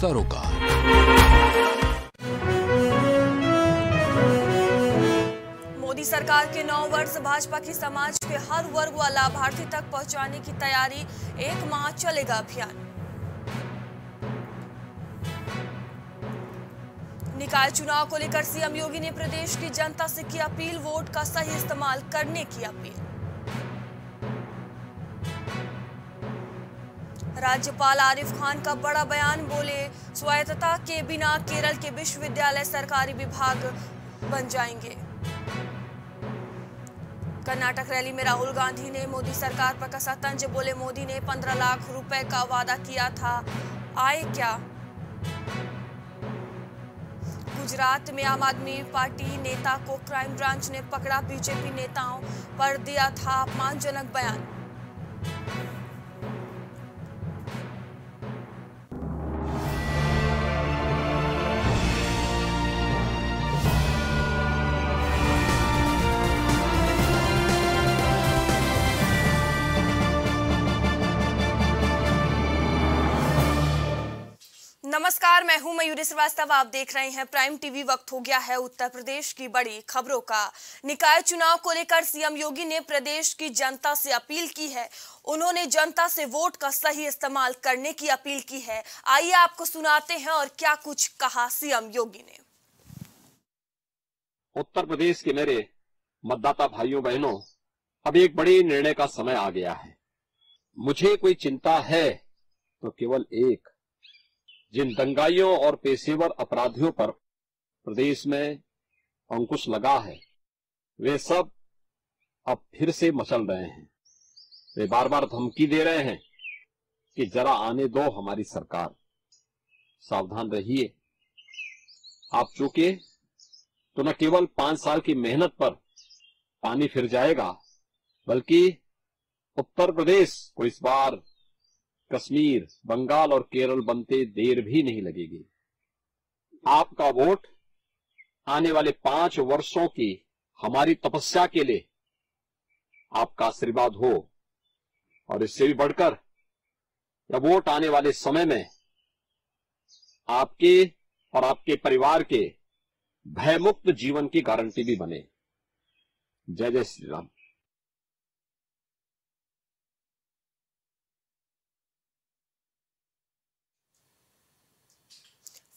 सरोकार। मोदी सरकार के 9 वर्ष भाजपा की समाज के हर वर्ग व लाभार्थी तक पहुंचाने की तैयारी, 1 माह चलेगा अभियान। निकाय चुनाव को लेकर सीएम योगी ने प्रदेश की जनता से की अपील, वोट का सही इस्तेमाल करने की अपील। राज्यपाल आरिफ खान का बड़ा बयान, बोले स्वायत्तता के बिना केरल के विश्वविद्यालय सरकारी विभाग बन जाएंगे। कर्नाटक रैली में राहुल गांधी ने मोदी सरकार पर कसा तंज, बोले मोदी ने 15 लाख रुपए का वादा किया था, आए क्या। गुजरात में आम आदमी पार्टी नेता को क्राइम ब्रांच ने पकड़ा, बीजेपी नेताओं पर दिया था अपमानजनक बयान। नमस्कार, मैं हूं मयूर श्रीवास्तव, आप देख रहे हैं प्राइम टीवी। वक्त हो गया है उत्तर प्रदेश की बड़ी खबरों का। निकाय चुनाव को लेकर सीएम योगी ने प्रदेश की जनता से अपील की है, उन्होंने जनता से वोट का सही इस्तेमाल करने की अपील की है। आइए आपको सुनाते हैं और क्या कुछ कहा सीएम योगी ने। उत्तर प्रदेश के मेरे मतदाता भाइयों बहनों, अब एक बड़े निर्णय का समय आ गया है। मुझे कोई चिंता है तो केवल एक, जिन दंगाइयों और पेशेवर अपराधियों पर प्रदेश में अंकुश लगा है वे सब अब फिर से मचल रहे हैं। वे बार बार धमकी दे रहे हैं कि जरा आने दो हमारी सरकार। सावधान रहिए, आप चूके तो न केवल 5 साल की मेहनत पर पानी फिर जाएगा, बल्कि उत्तर प्रदेश को इस बार कश्मीर, बंगाल और केरल बनते देर भी नहीं लगेगी। आपका वोट आने वाले 5 वर्षों की हमारी तपस्या के लिए आपका आशीर्वाद हो, और इससे भी बढ़कर यह वोट आने वाले समय में आपके और आपके परिवार के भयमुक्त जीवन की गारंटी भी बने। जय जय श्री राम।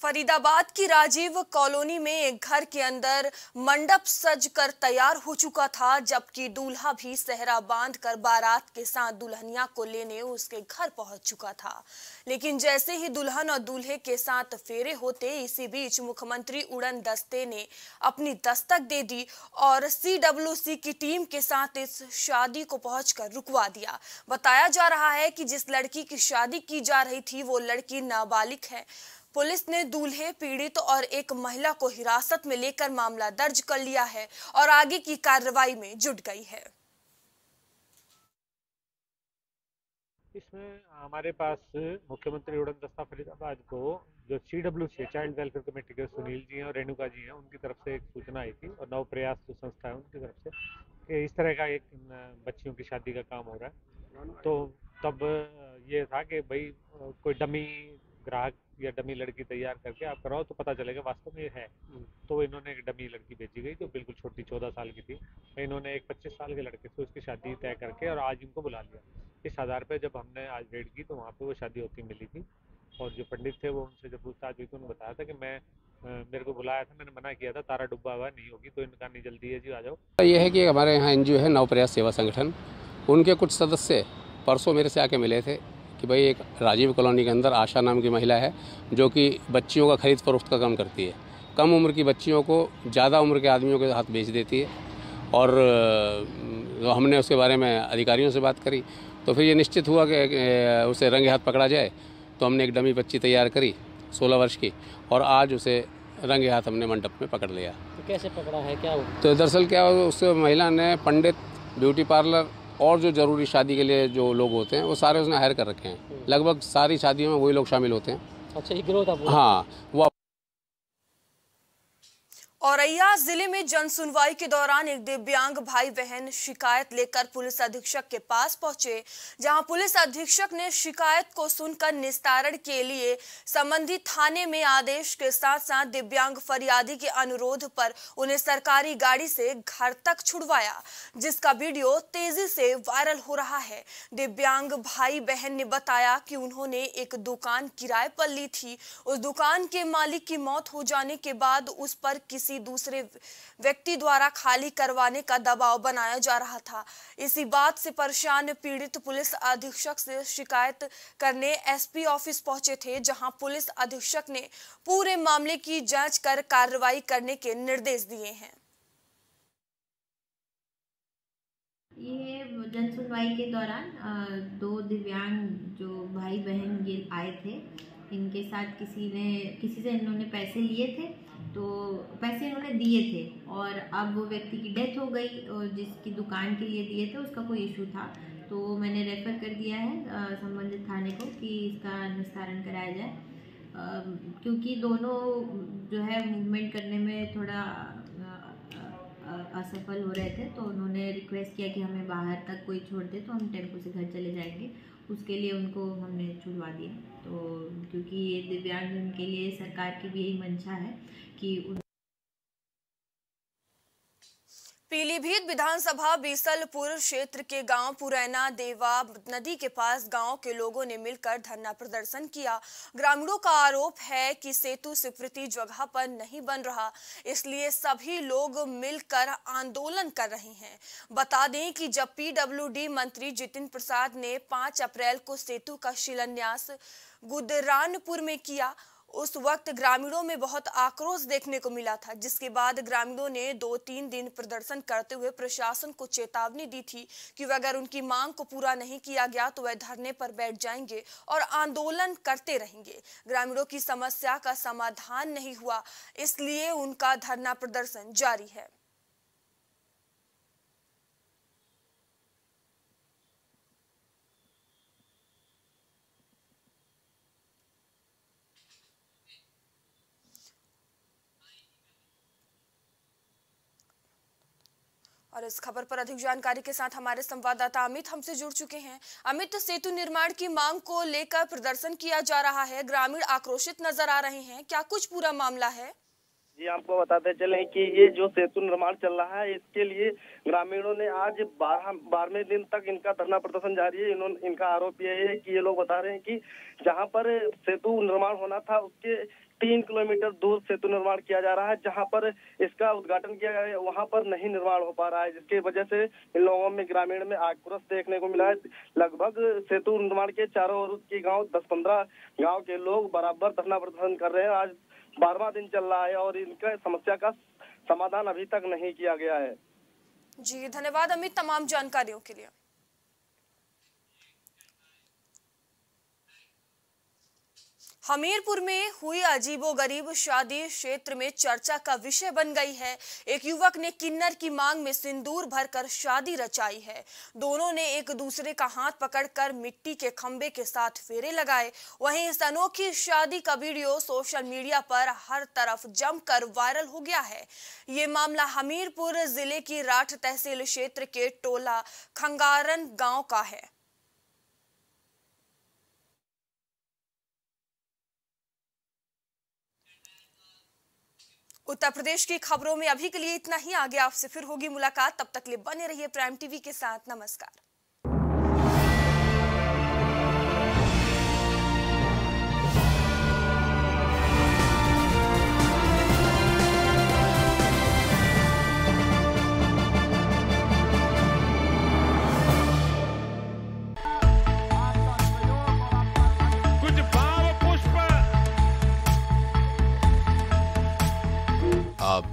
फरीदाबाद की राजीव कॉलोनी में एक घर के अंदर मंडप सज कर तैयार हो चुका था, जबकि दूल्हा भी सेहरा बांध कर बारात के साथ दुल्हनिया को लेने उसके घर पहुंच चुका था। लेकिन जैसे ही दुल्हन और दूल्हे के साथ फेरे होते, इसी बीच मुख्यमंत्री उड़न दस्ते ने अपनी दस्तक दे दी और CWC की टीम के साथ इस शादी को पहुंचकर रुकवा दिया। बताया जा रहा है कि जिस लड़की की शादी की जा रही थी वो लड़की नाबालिग है। पुलिस ने दूल्हे, पीड़ित और एक महिला को हिरासत में लेकर मामला दर्ज कर लिया है और आगे की कार्रवाई में जुट गई है। इसमें हमारे पास मुख्यमंत्री उड़न दस्ता फरीदाबाद को जो CWC चाइल्ड वेलफेयर कमेटी के सुनील जी हैं और रेणुका जी हैं, उनकी तरफ से एक सूचना आई थी और नवप्रयास जो संस्था है उनकी तरफ से कि इस तरह का एक बच्चियों की शादी का काम हो रहा है। तो तब ये था कि भाई कोई डमी ग्राहक या डमी लड़की तैयार करके आप कराओ तो पता चलेगा वास्तव में ये है। तो इन्होंने एक डमी लड़की भेजी गई जो बिल्कुल छोटी 14 साल की थी। इन्होंने एक 25 साल के लड़के से उसकी शादी तय करके और आज इनको बुला लिया। इस आधार पे जब हमने आज रेड की तो वहाँ पे वो शादी होती मिली थी और जो पंडित थे वो उनसे जब पूछताछ हुई तो उन्होंने बताया था कि मेरे को बुलाया था, मैंने मना किया था, तारा डुब्बा हुआ नहीं होगी। तो इनका नहीं, जल्दी है जी आ जाओ। ये है कि हमारे यहाँ NGO है नवप्रयास सेवा संगठन, उनके कुछ सदस्य परसों मेरे से आके मिले थे कि भाई एक राजीव कॉलोनी के अंदर आशा नाम की महिला है जो कि बच्चियों का ख़रीद फरोख्त का काम करती है। कम उम्र की बच्चियों को ज़्यादा उम्र के आदमियों के हाथ बेच देती है और हमने उसके बारे में अधिकारियों से बात करी तो फिर ये निश्चित हुआ कि उसे रंगे हाथ पकड़ा जाए। तो हमने एक डमी बच्ची तैयार करी 16 वर्ष की और आज उसे रंगे हाथ हमने मंडप में पकड़ लिया। तो कैसे पकड़ा है, क्या हुआ? तो दरअसल क्या हुआ, उस महिला ने पंडित, ब्यूटी पार्लर और जो ज़रूरी शादी के लिए जो लोग होते हैं वो सारे उसने हायर कर रखे हैं। लगभग सारी शादियों में वही लोग शामिल होते हैं। अच्छा, ये ग्रोथ। हाँ, वो औरैया जिले में जन सुनवाई के दौरान एक दिव्यांग भाई बहन शिकायत लेकर पुलिस अधीक्षक के पास पहुंचे, जहां पुलिस अधीक्षक ने शिकायत को सुनकर निस्तारण के लिए संबंधित थाने में आदेश के साथ साथ दिव्यांग फरियादी के अनुरोध पर उन्हें सरकारी गाड़ी से घर तक छुड़वाया, जिसका वीडियो तेजी से वायरल हो रहा है। दिव्यांग भाई बहन ने बताया कि उन्होंने एक दुकान किराए पर ली थी। उस दुकान के मालिक की मौत हो जाने के बाद उस पर किसी दूसरे व्यक्ति द्वारा खाली करवाने का दबाव बनाया जा रहा था। इसी बात से परेशान पीड़ित पुलिस अधीक्षक से शिकायत करने एसपी ऑफिस पहुंचे थे, जहां पुलिस अधीक्षक ने पूरे मामले की जांच कर कार्रवाई करने के निर्देश दिए हैं। ये जन सुनवाई के दौरान दो दिव्यांग जो भाई बहन ये आए थे, इनके साथ किसी से इन्होंने पैसे लिए थे, तो पैसे इन्होंने दिए थे और अब वो व्यक्ति की डेथ हो गई और जिसकी दुकान के लिए दिए थे उसका कोई इशू था, तो मैंने रेफ़र कर दिया है संबंधित थाने को कि इसका निस्तारण कराया जाए, क्योंकि दोनों जो है मूवमेंट करने में थोड़ा असफल हो रहे थे। तो उन्होंने रिक्वेस्ट किया कि हमें बाहर तक कोई छोड़ दे तो हम टेम्पो से घर चले जाएंगे, उसके लिए उनको हमने छुड़वा दिया। तो क्योंकि ये दिव्यांगजन के लिए सरकार की भी यही मंशा है कि पीलीभीत विधानसभा बिसलपुर क्षेत्र के गांव पुरैना देवा नदी के पास गांव के लोगों ने मिलकर धरना प्रदर्शन किया। ग्रामीणों का आरोप है कि सेतु स्वीकृति जगह पर नहीं बन रहा, इसलिए सभी लोग मिलकर आंदोलन कर रहे हैं। बता दें कि जब पीडब्ल्यूडी मंत्री जितिन प्रसाद ने 5 अप्रैल को सेतु का शिलान्यास गुदरानपुर में किया, उस वक्त ग्रामीणों में बहुत आक्रोश देखने को मिला था, जिसके बाद ग्रामीणों ने 2-3 दिन प्रदर्शन करते हुए प्रशासन को चेतावनी दी थी कि अगर उनकी मांग को पूरा नहीं किया गया तो वह धरने पर बैठ जाएंगे और आंदोलन करते रहेंगे। ग्रामीणों की समस्या का समाधान नहीं हुआ, इसलिए उनका धरना प्रदर्शन जारी है। और इस खबर पर अधिक जानकारी के साथ हमारे संवाददाता अमित हमसे जुड़ चुके हैं। अमित, सेतु निर्माण की मांग को लेकर प्रदर्शन किया जा रहा है, ग्रामीण आक्रोशित नजर आ रहे हैं, क्या कुछ पूरा मामला है? जी, आपको बताते चलें कि ये जो सेतु निर्माण चल रहा है, इसके लिए ग्रामीणों ने आज 12वें दिन तक इनका धरना प्रदर्शन जारी है। इनका आरोप ये है कि ये लोग बता रहे हैं कि जहाँ पर सेतु निर्माण होना था उसके 3 किलोमीटर दूर सेतु निर्माण किया जा रहा है, जहां पर इसका उद्घाटन किया गया वहां पर नहीं निर्माण हो पा रहा है, जिसकी वजह से इन लोगों में ग्रामीण में आक्रोश देखने को मिला है। लगभग सेतु निर्माण के चारों ओर के गांव 10-15 गांव के लोग बराबर धरना प्रदर्शन कर रहे हैं। आज 12वां दिन चल रहा है और इनका समस्या का समाधान अभी तक नहीं किया गया है। जी, धन्यवाद अमित तमाम जानकारियों के लिए। हमीरपुर में हुई अजीबोगरीब शादी क्षेत्र में चर्चा का विषय बन गई है। एक युवक ने किन्नर की मांग में सिंदूर भरकर शादी रचाई है। दोनों ने एक दूसरे का हाथ पकड़कर मिट्टी के खंबे के साथ फेरे लगाए। वहीं इस अनोखी शादी का वीडियो सोशल मीडिया पर हर तरफ जमकर वायरल हो गया है। ये मामला हमीरपुर जिले की राठ तहसील क्षेत्र के टोला खंगारन गाँव का है। उत्तर प्रदेश की खबरों में अभी के लिए इतना ही। आगे आपसे फिर होगी मुलाकात, तब तक के लिए बने रहिए प्राइम टीवी के साथ। नमस्कार।